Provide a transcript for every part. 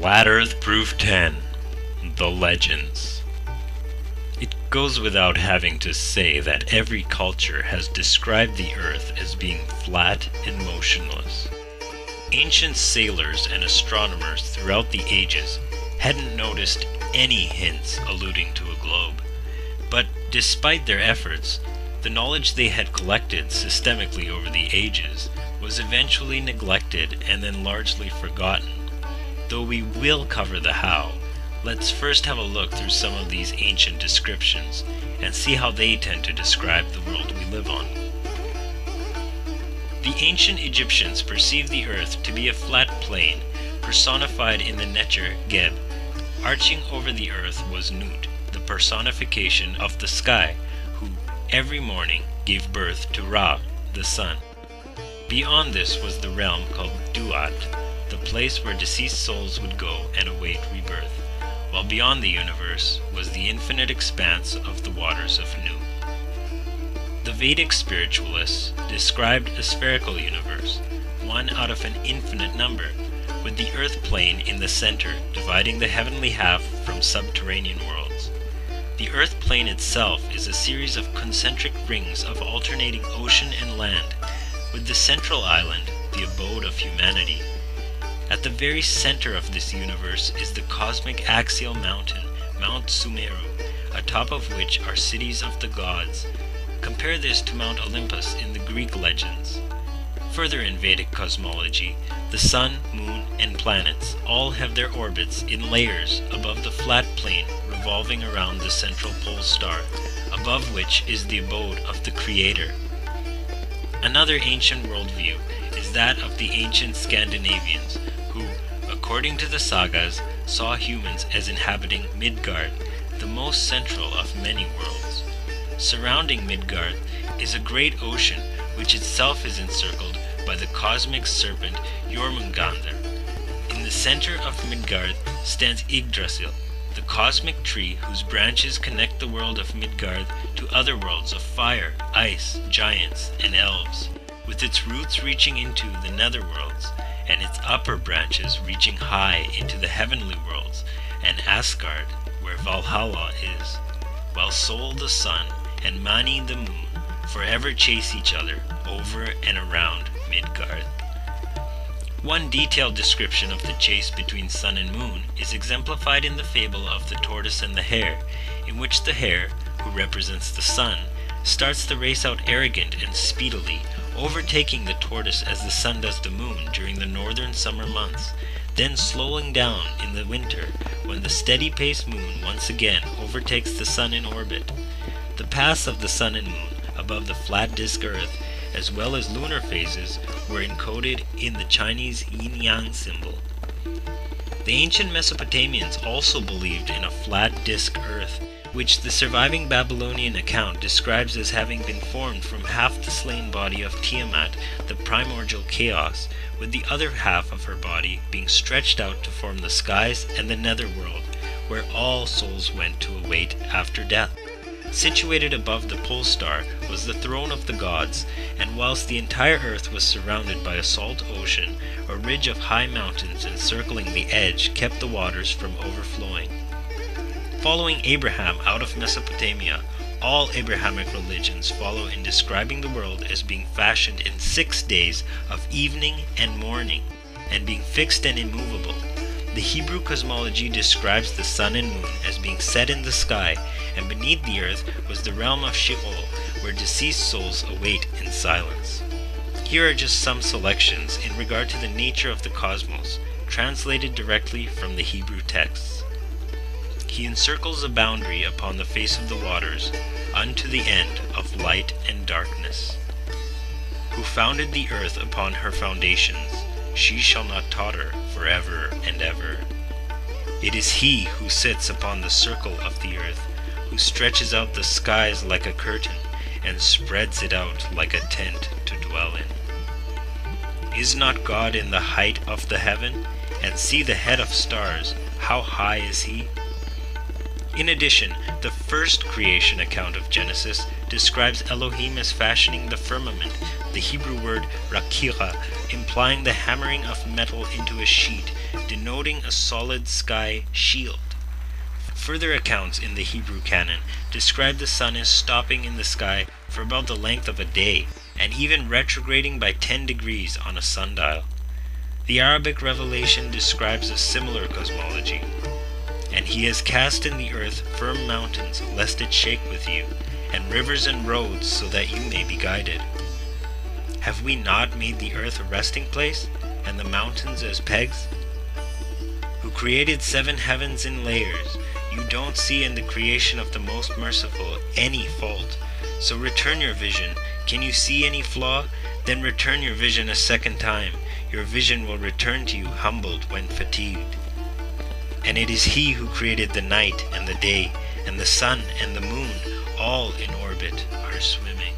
Flat Earth Proof 10, The Legends. It goes without having to say that every culture has described the Earth as being flat and motionless. Ancient sailors and astronomers throughout the ages hadn't noticed any hints alluding to a globe, but despite their efforts, the knowledge they had collected systemically over the ages was eventually neglected and then largely forgotten. Though we will cover the how, let's first have a look through some of these ancient descriptions and see how they tend to describe the world we live on. The ancient Egyptians perceived the earth to be a flat plain, personified in the Neter Geb. Arching over the earth was Nut, the personification of the sky, who every morning gave birth to Ra, the sun. Beyond this was the realm called Duat, the place where deceased souls would go and await rebirth, while beyond the universe was the infinite expanse of the waters of Nu. The Vedic spiritualists described a spherical universe, one out of an infinite number, with the earth plane in the center dividing the heavenly half from subterranean worlds. The earth plane itself is a series of concentric rings of alternating ocean and land, with the central island, the abode of humanity. At the very center of this universe is the cosmic axial mountain, Mount Sumeru, atop of which are cities of the gods. Compare this to Mount Olympus in the Greek legends. Further in Vedic cosmology, the sun, moon, and planets all have their orbits in layers above the flat plane revolving around the central pole star, above which is the abode of the creator. Another ancient worldview is that of the ancient Scandinavians, who, according to the sagas, saw humans as inhabiting Midgard, the most central of many worlds. Surrounding Midgard is a great ocean which itself is encircled by the cosmic serpent Jormungandr. In the center of Midgard stands Yggdrasil, the cosmic tree whose branches connect the world of Midgard to other worlds of fire, ice, giants, and elves, with its roots reaching into the netherworlds, and its upper branches reaching high into the heavenly worlds and Asgard, where Valhalla is, while Sol the sun and Mani the moon forever chase each other over and around Midgard. One detailed description of the chase between sun and moon is exemplified in the fable of the tortoise and the hare, in which the hare, who represents the sun, starts the race out arrogant and speedily, overtaking the tortoise as the sun does the moon during the northern summer months, then slowing down in the winter when the steady-paced moon once again overtakes the sun in orbit. The paths of the sun and moon above the flat disk earth, as well as lunar phases, were encoded in the Chinese yin-yang symbol. The ancient Mesopotamians also believed in a flat disk earth, which the surviving Babylonian account describes as having been formed from half the slain body of Tiamat, the primordial chaos, with the other half of her body being stretched out to form the skies and the netherworld, where all souls went to await after death. Situated above the pole star was the throne of the gods, and whilst the entire earth was surrounded by a salt ocean, a ridge of high mountains encircling the edge kept the waters from overflowing. Following Abraham out of Mesopotamia, all Abrahamic religions follow in describing the world as being fashioned in 6 days of evening and morning, and being fixed and immovable. The Hebrew cosmology describes the sun and moon as being set in the sky, and beneath the earth was the realm of Sheol, where deceased souls await in silence. Here are just some selections in regard to the nature of the cosmos, translated directly from the Hebrew texts. He encircles a boundary upon the face of the waters, unto the end of light and darkness. Who founded the earth upon her foundations, she shall not totter forever and ever. It is he who sits upon the circle of the earth, who stretches out the skies like a curtain, and spreads it out like a tent to dwell in. Is not God in the height of the heaven? And see the head of stars, how high is he? In addition, the first creation account of Genesis describes Elohim as fashioning the firmament, the Hebrew word raqira, implying the hammering of metal into a sheet, denoting a solid sky shield. Further accounts in the Hebrew canon describe the sun as stopping in the sky for about the length of a day, and even retrograding by 10 degrees on a sundial. The Arabic revelation describes a similar cosmology. And he has cast in the earth firm mountains, lest it shake with you, and rivers and roads, so that you may be guided. Have we not made the earth a resting place, and the mountains as pegs? Who created 7 heavens in layers, you don't see in the creation of the Most Merciful any fault. So return your vision. Can you see any flaw? Then return your vision a second time. Your vision will return to you humbled when fatigued. And it is he who created the night and the day, and the sun and the moon, all in orbit are swimming.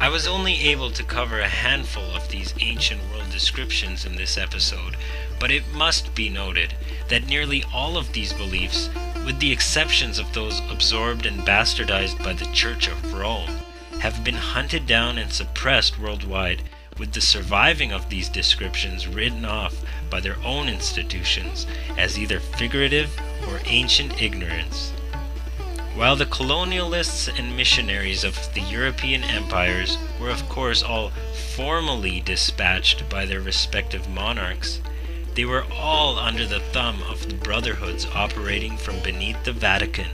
I was only able to cover a handful of these ancient world descriptions in this episode, but it must be noted that nearly all of these beliefs, with the exceptions of those absorbed and bastardized by the Church of Rome, have been hunted down and suppressed worldwide, with the surviving of these descriptions written off by their own institutions as either figurative or ancient ignorance. While the colonialists and missionaries of the European empires were of course all formally dispatched by their respective monarchs, they were all under the thumb of the brotherhoods operating from beneath the Vatican.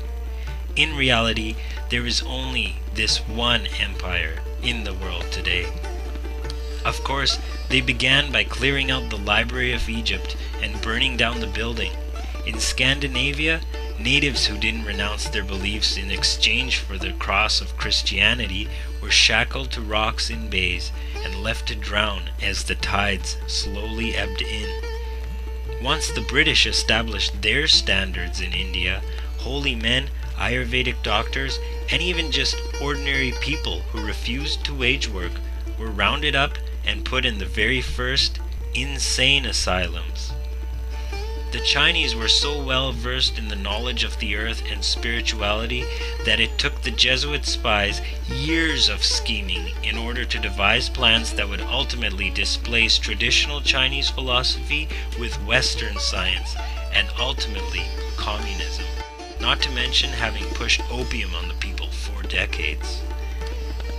In reality, there is only this one empire in the world today. Of course, they began by clearing out the Library of Egypt and burning down the building. In Scandinavia, natives who didn't renounce their beliefs in exchange for the cross of Christianity were shackled to rocks in bays and left to drown as the tides slowly ebbed in. Once the British established their standards in India, holy men, Ayurvedic doctors, and even just ordinary people who refused to wage work were rounded up and put in the very first insane asylums. The Chinese were so well versed in the knowledge of the earth and spirituality that it took the Jesuit spies years of scheming in order to devise plans that would ultimately displace traditional Chinese philosophy with Western science and ultimately communism, not to mention having pushed opium on the people for decades.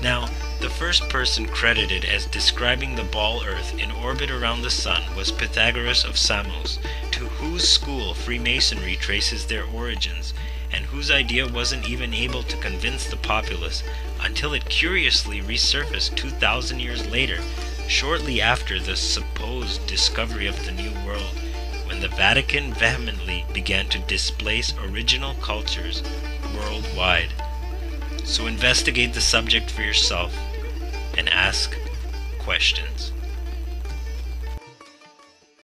Now, the first person credited as describing the ball Earth in orbit around the sun was Pythagoras of Samos, to whose school Freemasonry traces their origins, and whose idea wasn't even able to convince the populace until it curiously resurfaced 2,000 years later, shortly after the supposed discovery of the New World, when the Vatican vehemently began to displace original cultures worldwide. So investigate the subject for yourself and ask questions.